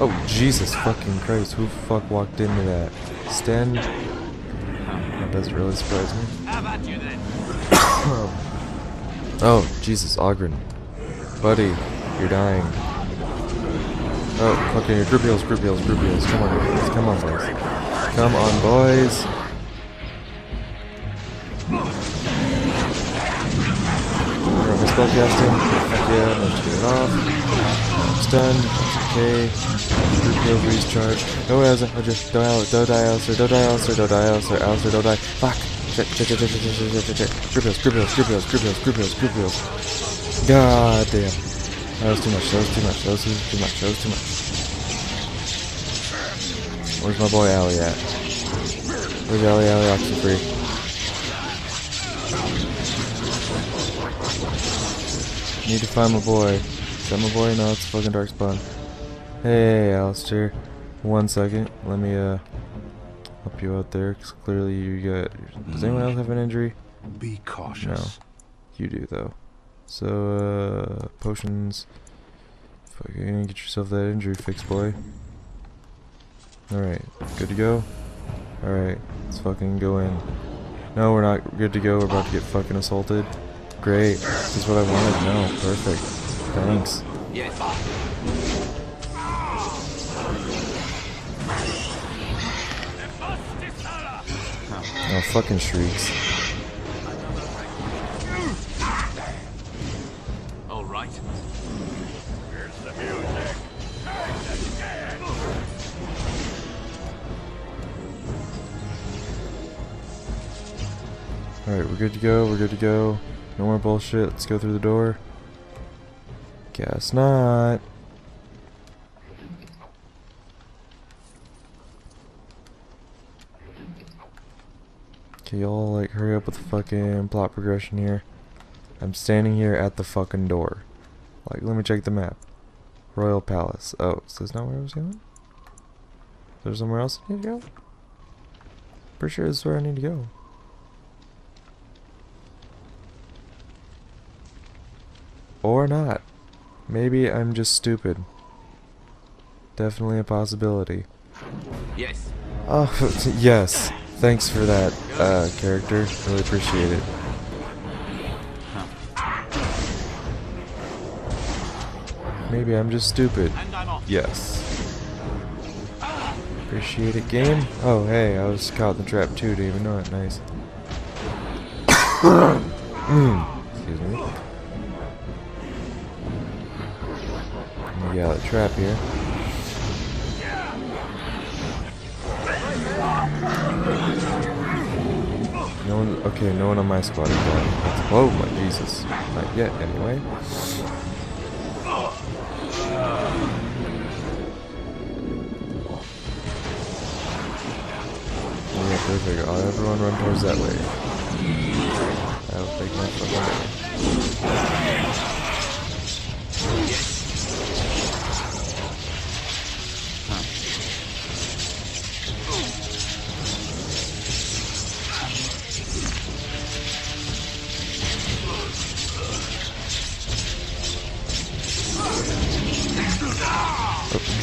Oh, Jesus fucking Christ, who fuck walked into that? Sten? That doesn't really surprise me. How about you then? Oh, Jesus, Oghren. Buddy, you're dying. Oh, fucking group heals, group heals, group heals. Come on, boys. Come on, boys. Come on, boys. We're gonna spellcast him. Yeah, let's get it off. Stunned. Okay, group heal, recharge. No Alistair, oh just don't die Alistair, don't die Alistair, don't die Alistair, Alistair, don't die. Fuck! Shit. Group heals. God damn. That was too much. Where's my boy Ali at? Where's Ali, oxy free? Need to find my boy. Is that my boy? No, it's fucking dark spawn. Hey, Alistair. 1 second. Let me, help you out there, because clearly you got... Does anyone else have an injury? Be cautious. No. You do, though. So, potions. Fucking get yourself that injury fixed, boy. Alright. Good to go? Alright. Let's fucking go in. No, we're not good to go. We're about to get fucking assaulted. Great. This is what I wanted. No. Perfect. Thanks. Oh, fucking shrieks. All right. Here's the music. All right, we're good to go. No more bullshit. Let's go through the door. Guess not. Okay, y'all, like, hurry up with the fucking plot progression here. I'm standing here at the fucking door. Like, let me check the map. Royal Palace. Oh, so that's not where I was going? There's somewhere else I need to go? Pretty sure this is where I need to go. Or not. Maybe I'm just stupid. Definitely a possibility. Yes. Oh, yes. Thanks for that, character. Really appreciate it. Maybe I'm just stupid. Yes. Appreciate it, game. Oh, hey, I was caught in the trap too, didn't even know it. Nice. Excuse me. Let me get out of the trap here. No one, okay, no one on my squad. Whoa, my Jesus. Not yet, anyway. Yeah, perfect. I'll everyone run towards that way. That'll take my fucking way.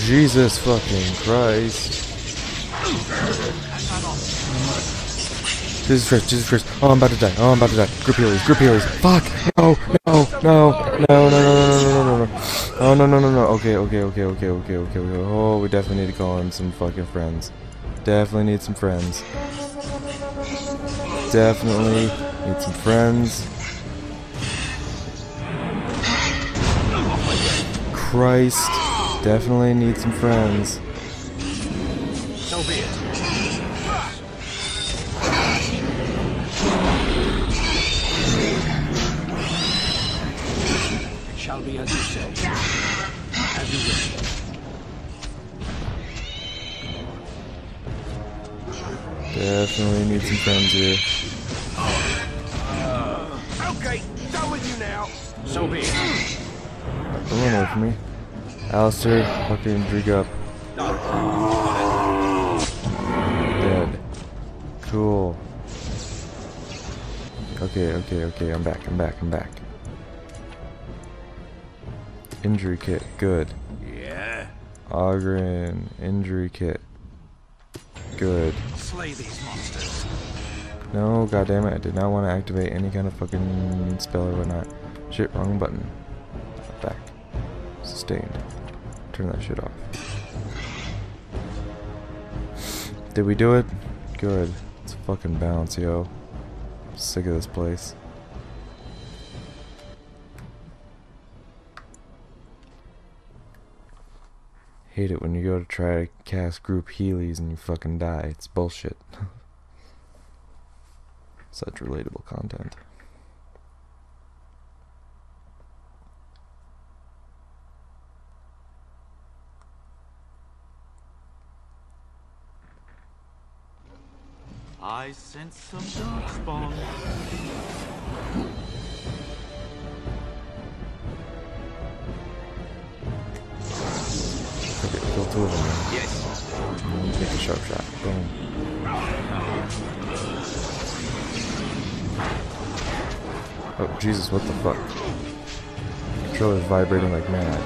Jesus fucking Christ. Jesus Christ. Oh, I'm about to die. Group healers. Fuck! No. Oh, no. Okay. Oh, we definitely need to call in some fucking friends. Definitely need some friends. Christ. Definitely need some friends. So be it. It shall be as you say. As you wish. Definitely need some friends here. Okay, done with you now. So be it. Don't run over me. Alistair, fucking drink up. Dead. Cool. Okay, I'm back. Injury kit, good. Yeah. Oghren injury kit. Good. Slay these monsters. No, goddammit, I did not want to activate any kind of fucking spell or whatnot. Shit, wrong button. Back. Sustained. Turn that shit off. Did we do it? Good. Let's fucking bounce, yo. I'm sick of this place. Hate it when you go to try to cast group healies and you fucking die. It's bullshit. Such relatable content. I sense some darkspawn. Yes. Take a sharp shot. Boom. Oh Jesus! What the fuck? Controller's vibrating like mad.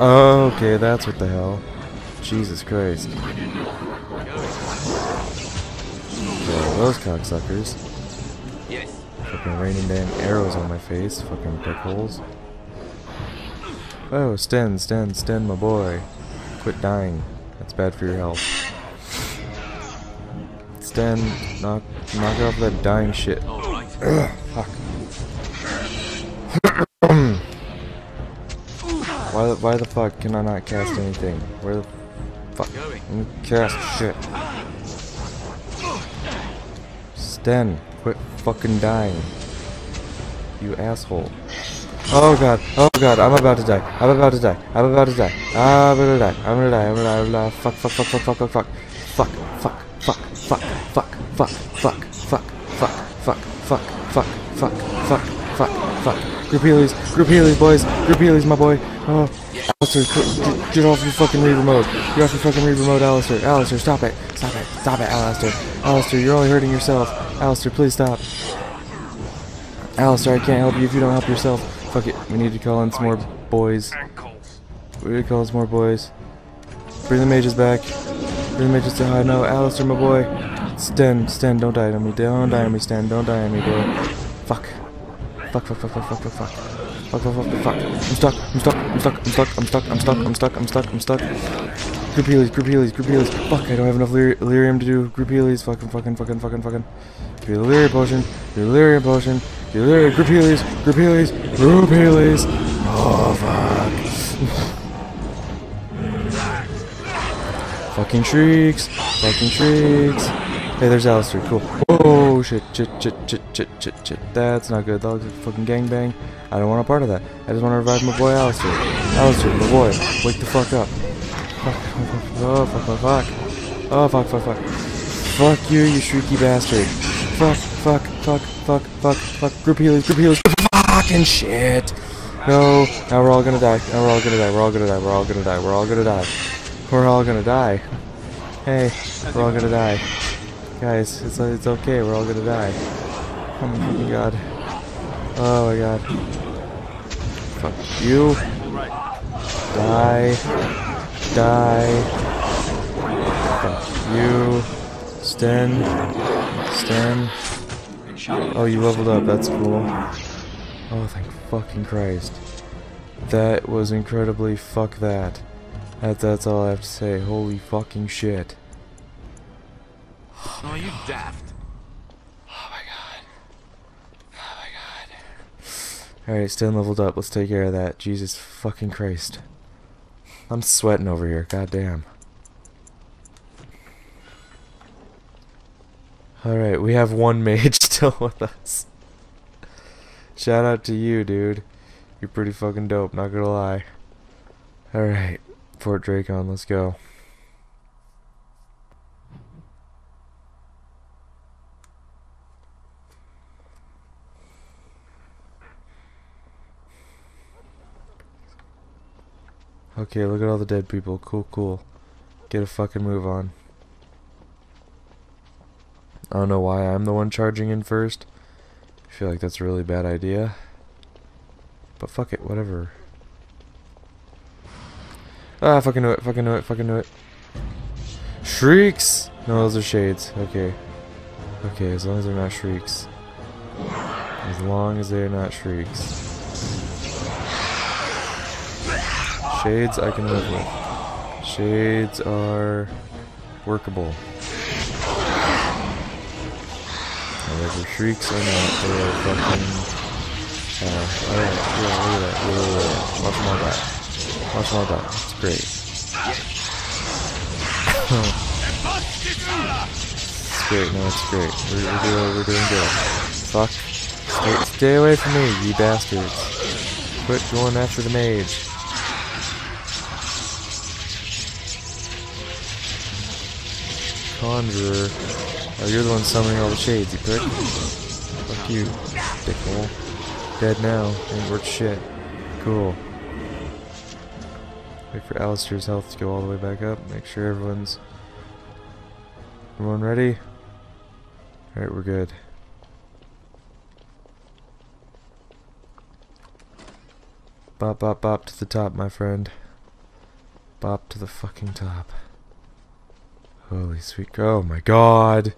Oh, okay, that's what the hell. Jesus Christ! Okay, those cocksuckers. Yes. Fucking raining damn arrows on my face. Fucking pick holes. Oh, Sten, my boy. Quit dying. That's bad for your health. Sten, knock off that dying shit. Right. Fuck. Why the fuck can I not cast anything? Where the fuck? Let me cast shit. Sten, quit fucking dying. You asshole. Oh god, I'm about to die. I'm gonna die. Fuck. Group healies, boys. My boy. Oh, Alistair, get off your fucking reaver mode. Alistair. Stop it, Alistair. You're only hurting yourself. Alistair, please stop. Alistair, I can't help you if you don't help yourself. Fuck it, we need to call in some more boys. Bring the mages back. Bring the mages to high. No, Alistair, my boy. Sten, don't die on me. Don't die on me, boy. Fuck. Fuck. I'm stuck. Group healies. Fuck, I don't have enough lyrium to do group healies. Fucking. Do the lyrium potion. Group healies. Oh, fuck. Fucking shrieks. Hey, there's Alistair. Cool. Oh, shit. That's not good. That looks like a fucking gangbang. I don't want a part of that. I just want to revive my boy Alistair. My boy. Wake the fuck up. Oh, fuck. Fuck you, you shrieky bastard. Fuck. Group healers. Fucking shit. No. Now we're all gonna die. We're all gonna die. Hey, we're all gonna die. Guys, it's okay. We're all gonna die. Oh my fucking god. Oh my god. Fuck you. Die. Fuck you. Sten. Oh, you leveled up. That's cool. Oh, thank fucking Christ. That was incredibly fuck that. That's all I have to say. Holy fucking shit. Oh, you daft. Oh my god. Alright, Sten leveled up. Let's take care of that. Jesus fucking Christ. I'm sweating over here. Goddamn. Alright, we have one mage still with us. Shout out to you, dude. You're pretty fucking dope, not gonna lie. Alright, Fort Dracon, let's go. Okay, look at all the dead people. Cool. Get a fucking move on. I don't know why I'm the one charging in first. I feel like that's a really bad idea. But fuck it, whatever. Ah, fucking knew it, fucking knew it, fucking knew it. Shrieks! No, those are shades. Okay. Okay, as long as they're not shrieks. As long as they're not shrieks. Shades I can live with. Shades are workable. Whether shrieks or not, they are fucking... alright, yeah, look at that, yeah. Watch them all die. Watch them all die. It's great. It's great, no, it's great. We're doing good. Fuck. Stay away from me, you bastards. Quit going after the mage. Conjurer. Oh, you're the one summoning all the shades, you prick. Fuck you, dickhole. Dead now. Ain't worth shit. Cool. Wait for Alistair's health to go all the way back up. Make sure everyone ready? Alright, we're good. Bop, bop, bop to the top, my friend. Bop to the fucking top. Holy sweet... Oh my god!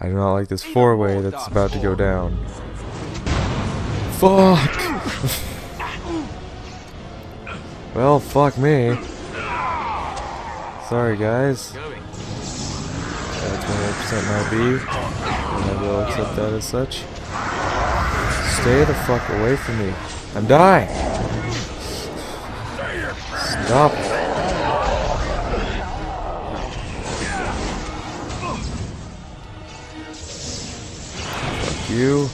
I do not like this four-way that's about to go down. Fuck! Well, fuck me. Sorry, guys. That's 100% my beef, and I will accept that as such. Stay the fuck away from me. I'm dying! Stop it. Fuck you.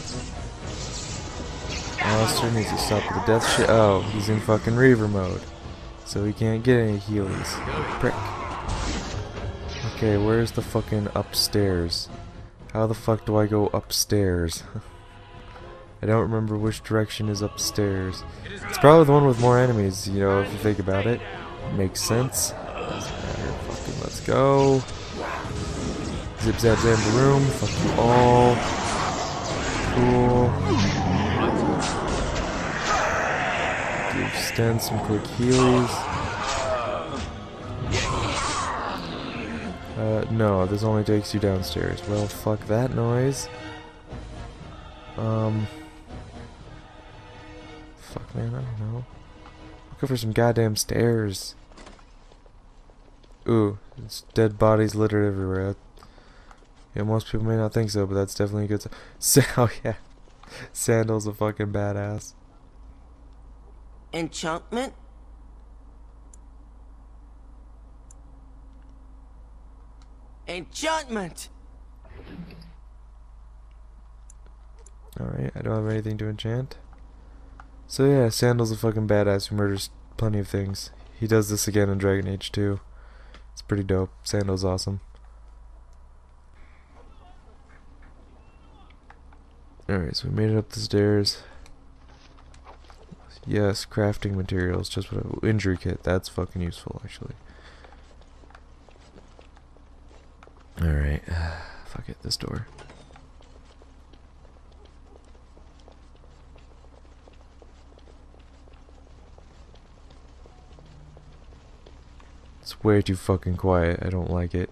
Alistair needs to stop with the death shit. Oh, he's in fucking Reaver mode. So he can't get any healies. Prick. Okay, where's the fucking upstairs? How the fuck do I go upstairs? I don't remember which direction is upstairs. It's probably the one with more enemies, you know, if you think about it. Makes sense. Doesn't matter. Fucking let's go. Zip zap zap the room. Fuck you all. Cool. Give Sten some quick heals. No, this only takes you downstairs. Well, fuck that noise. Fuck, man, I don't know. Looking for some goddamn stairs. Ooh, it's dead bodies littered everywhere. Yeah, most people may not think so, but that's definitely a good sign. Oh, yeah. Sandal's a fucking badass. Enchantment? Enchantment! Alright, I don't have anything to enchant. So yeah, Sandal's a fucking badass who murders plenty of things. He does this again in Dragon Age 2. It's pretty dope. Sandal's awesome. Alright, so we made it up the stairs. Yes, crafting materials. Just what I... Injury kit. That's fucking useful, actually. Alright, fuck it, this door. It's way too fucking quiet, I don't like it.